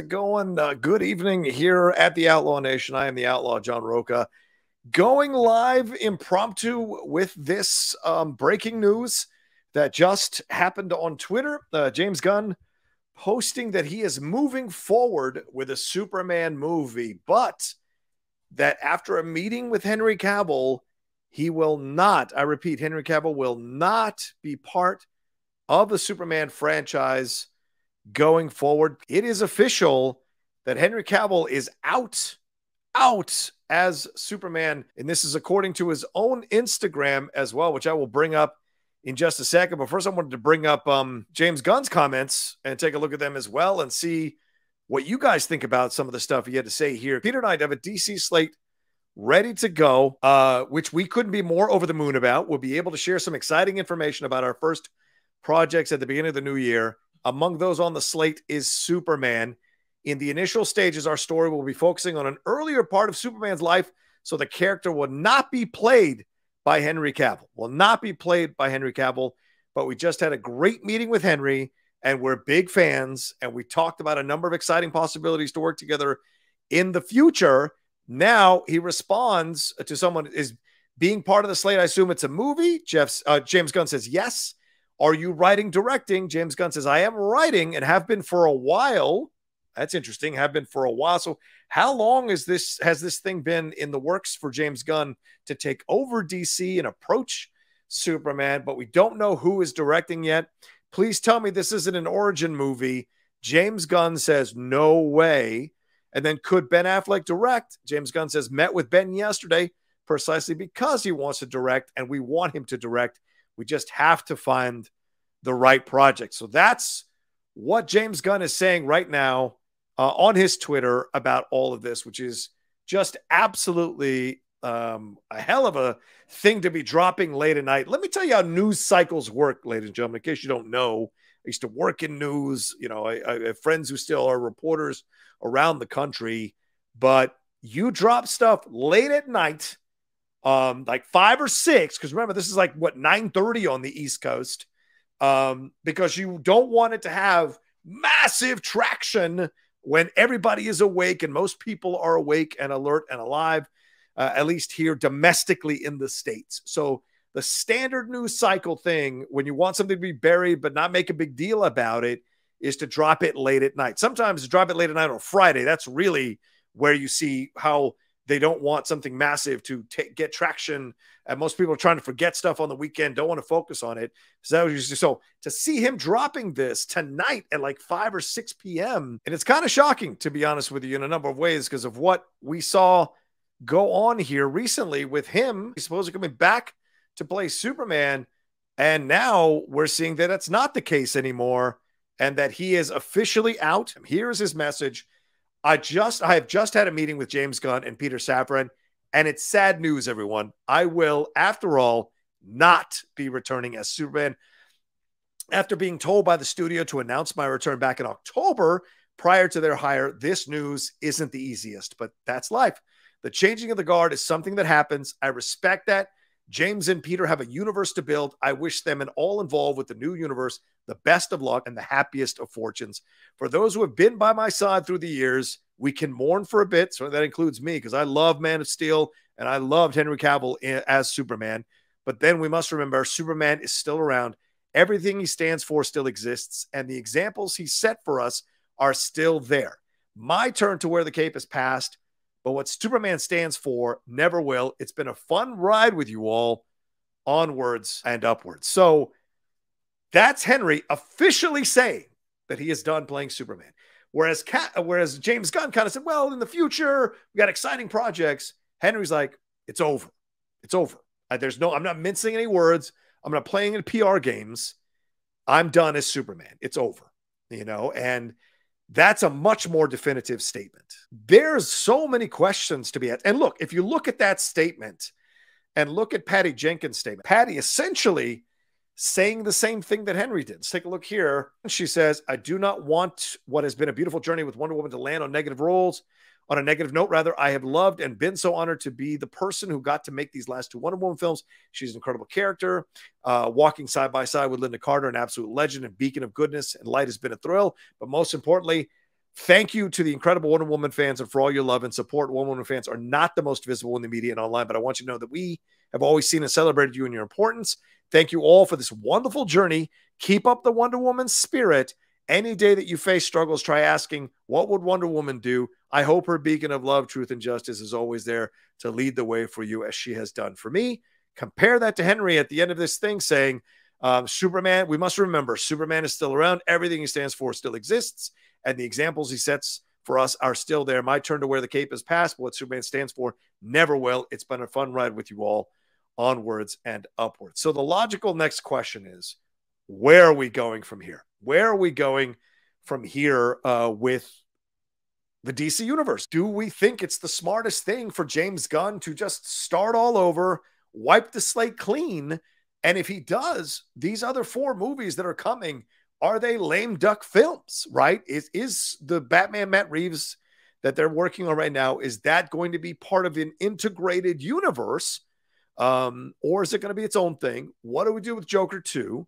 it going? Good evening here at the Outlaw Nation. I am the Outlaw, John Roca, going live impromptu with this breaking news that just happened on Twitter. James Gunn posting that he is moving forward with a Superman movie, but that after a meeting with Henry Cavill, he will not, I repeat, Henry Cavill will not be part of the Superman franchise going forward. It is official that Henry Cavill is out as Superman. And this is according to his own Instagram as well, which I will bring up in just a second. But first I wanted to bring up James Gunn's comments and take a look at them as well and see what you guys think about some of the stuff he had to say here. Peter and I have a DC slate ready to go, which we couldn't be more over the moon about. We'll be able to share some exciting information about our first projects at the beginning of the new year. Among those on the slate is Superman. In the initial stages, our story will be focusing on an earlier part of Superman's life, so the character will not be played by Henry Cavill. But we just had a great meeting with Henry, and we're big fans, and we talked about a number of exciting possibilities to work together in the future. Now he responds to someone, is being part of the slate. I assume it's a movie. James Gunn says, yes. Are you writing, directing? James Gunn says, I am writing and have been for a while. That's interesting. Have been for a while. So how long is this? Has this thing been in the works for James Gunn to take over DC and approach Superman? But we don't know who is directing yet. Please tell me this isn't an origin movie. James Gunn says, no way. And then could Ben Affleck direct? James Gunn says, met with Ben yesterday precisely because he wants to direct and we want him to direct. We just have to find the right project. So that's what James Gunn is saying right now on his Twitter about all of this, which is just absolutely a hell of a thing to be dropping late at night. Let me tell you how news cycles work, ladies and gentlemen, in case you don't know. I used to work in news. You know, I have friends who still are reporters around the country, but you drop stuff late at night, like 5 or 6, because remember, this is like what, 9:30 on the East Coast, because you don't want it to have massive traction when everybody is awake and most people are awake and alert and alive, at least here domestically in the States. So the standard news cycle thing, when you want something to be buried but not make a big deal about it, is to drop it late at night. Sometimes to drop it late at night on Friday. That's really where you see how they don't want something massive to get traction. And most people are trying to forget stuff on the weekend, don't want to focus on it. So, so to see him dropping this tonight at like 5 or 6 p.m., and it's kind of shocking, to be honest with you, in a number of ways, because of what we saw go on here recently with him. He's supposed to be coming back to play Superman. And now we're seeing that that's not the case anymore and that he is officially out. Here's his message. I have just had a meeting with James Gunn and Peter Safran, and it's sad news, everyone. I will, after all, not be returning as Superman. After being told by the studio to announce my return back in October prior to their hire, this news isn't the easiest, but that's life. The changing of the guard is something that happens. I respect that. James and Peter have a universe to build. I wish them and all involved with the new universe the best of luck and the happiest of fortunes. For those who have been by my side through the years, we can mourn for a bit. So that includes me, because I love Man of Steel and I loved Henry Cavill as Superman. But then we must remember Superman is still around. Everything he stands for still exists. And the examples he set for us are still there. My turn to wear the cape is past. But what Superman stands for never will. It's been a fun ride with you all, onwards and upwards. So that's Henry officially saying that he is done playing Superman. Whereas James Gunn kind of said, well, in the future, we got exciting projects. Henry's like, it's over. It's over. I'm not mincing any words. I'm not playing in PR games. I'm done as Superman. It's over, you know, and that's a much more definitive statement. There's so many questions to be asked. And look, if you look at that statement and look at Patty Jenkins' statement, Patty essentially saying the same thing that Henry did. Let's take a look here. She says, I do not want what has been a beautiful journey with Wonder Woman to land on negative roles. On a negative note, rather, I have loved and been so honored to be the person who got to make these last 2 Wonder Woman films. She's an incredible character. Walking side by side with Linda Carter, an absolute legend and beacon of goodness and light, has been a thrill. But most importantly, Thank you to the incredible Wonder Woman fans and for all your love and support. Wonder Woman fans are not the most visible in the media and online, but I want you to know that we have always seen and celebrated you and your importance. Thank you all for this wonderful journey. Keep up the Wonder Woman spirit. Any day that you face struggles, try asking, what would Wonder Woman do? I hope her beacon of love, truth, and justice is always there to lead the way for you as she has done for me. Compare that to Henry at the end of this thing saying, Superman, we must remember, Superman is still around. Everything he stands for still exists. And the examples he sets for us are still there. My turn to wear the cape is past. What Superman stands for never will. It's been a fun ride with you all. Onwards and upwards. So the logical next question is, where are we going from here? Where are we going from here with the DC universe? Do we think it's the smartest thing for James Gunn to just start all over, wipe the slate clean? And if he does, these other four movies that are coming, are they lame duck films, right? Is the Batman Matt Reeves that they're working on right now, is that going to be part of an integrated universe? Or is it going to be its own thing? What do we do with Joker 2?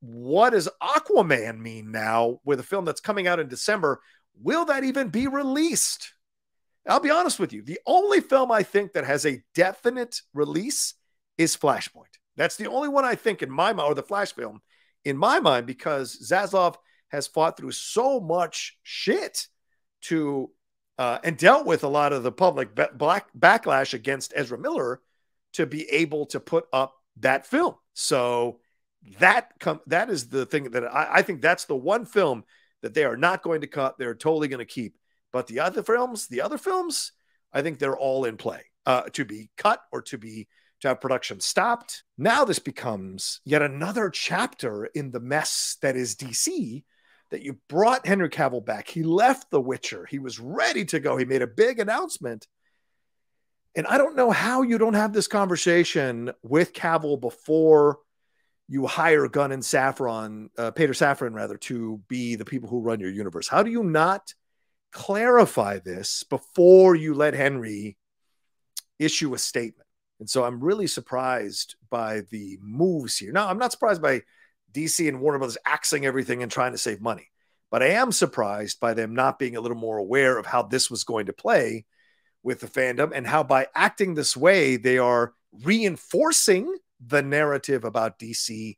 What does Aquaman mean now with a film that's coming out in December? Will that even be released? I'll be honest with you. The only film I think that has a definite release is Flashpoint. That's the only one I think in my mind, or the Flash film, in my mind, because Zaslov has fought through so much shit to and dealt with a lot of the public backlash against Ezra Miller to be able to put up that film. So that is the thing that I think that's the one film that they are not going to cut. They're totally going to keep. But the other films, I think they're all in play to be cut or to have production stopped. Now this becomes yet another chapter in the mess that is DC, that you brought Henry Cavill back. He left The Witcher. He was ready to go. He made a big announcement. And I don't know how you don't have this conversation with Cavill before you hire Gunn and Safran, Peter Safran, rather, to be the people who run your universe. How do you not clarify this before you let Henry issue a statement? And so I'm really surprised by the moves here. Now, I'm not surprised by DC and Warner Brothers axing everything and trying to save money, but I am surprised by them not being a little more aware of how this was going to play with the fandom and how by acting this way, they are reinforcing the narrative about DC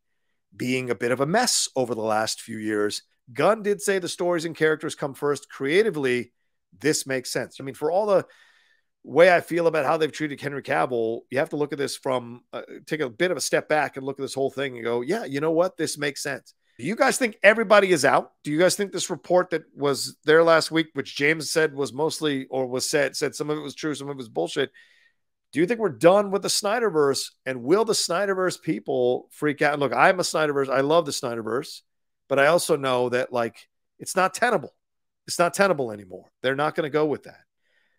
being a bit of a mess over the last few years. Gunn did say the stories and characters come first. Creatively, this makes sense. I mean, for all the way I feel about how they've treated Henry Cavill, you have to look at this from take a bit of a step back and look at this whole thing and go, yeah, you know what? This makes sense. Do you guys think everybody is out? Do you guys think this report that was there last week, which James said was mostly, or was said some of it was true, some of it was bullshit. Do you think we're done with the Snyderverse, and will the Snyderverse people freak out? Look, I'm a Snyderverse. I love the Snyderverse, but I also know that like, it's not tenable. It's not tenable anymore. They're not going to go with that.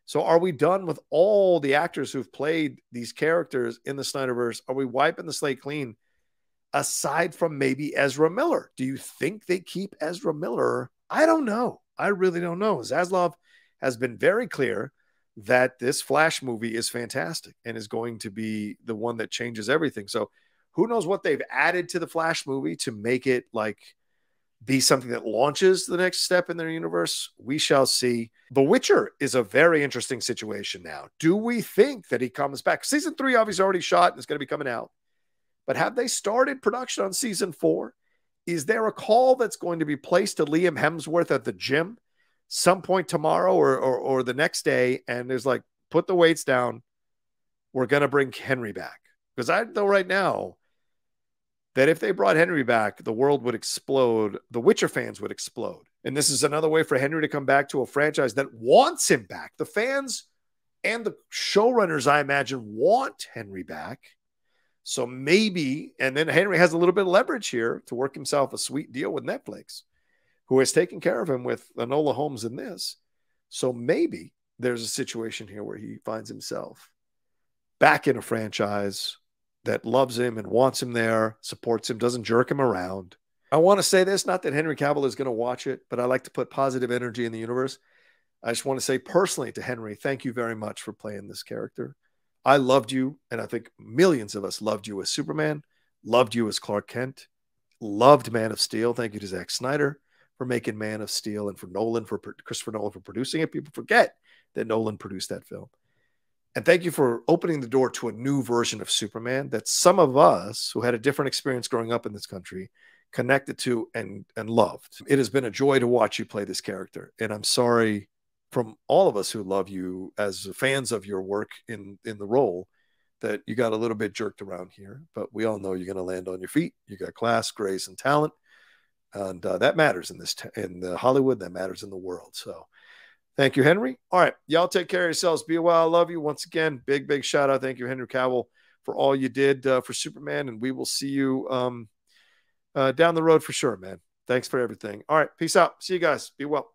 So are we done with all the actors who've played these characters in the Snyderverse? Are we wiping the slate clean aside from maybe Ezra Miller? Do you think they keep Ezra Miller? I don't know. I really don't know. Zaslov has been very clear that this Flash movie is fantastic and is going to be the one that changes everything. So who knows what they've added to the Flash movie to make it like be something that launches the next step in their universe? We shall see. The Witcher is a very interesting situation now. Do we think that he comes back? Season 3 obviously already shot and is going to be coming out. But have they started production on season 4? Is there a call that's going to be placed to Liam Hemsworth at the gym some point tomorrow or the next day? And there's like, put the weights down. We're going to bring Henry back. Because I know right now that if they brought Henry back, the world would explode. The Witcher fans would explode. And this is another way for Henry to come back to a franchise that wants him back. The fans and the showrunners, I imagine, want Henry back. So maybe, and then Henry has a little bit of leverage here to work himself a sweet deal with Netflix, who has taken care of him with Enola Holmes in this. So maybe there's a situation here where he finds himself back in a franchise that loves him and wants him there, supports him, doesn't jerk him around. I want to say this, not that Henry Cavill is going to watch it, but I like to put positive energy in the universe. I just want to say personally to Henry, thank you very much for playing this character. I loved you, and I think millions of us loved you as Superman, loved you as Clark Kent, loved Man of Steel. Thank you to Zack Snyder for making Man of Steel and for Nolan, for Christopher Nolan, for producing it. People forget that Nolan produced that film. And thank you for opening the door to a new version of Superman that some of us who had a different experience growing up in this country connected to and loved. It has been a joy to watch you play this character. And I'm sorry from all of us who love you as fans of your work in the role that you got a little bit jerked around here. But we all know you're going to land on your feet. You got class, grace, and talent. And that matters in this Hollywood. That matters in the world. So thank you, Henry. All right. Y'all take care of yourselves. Be well. I love you. Once again, big, big shout out. Thank you, Henry Cavill, for all you did for Superman. And we will see you down the road for sure, man. Thanks for everything. All right. Peace out. See you guys. Be well.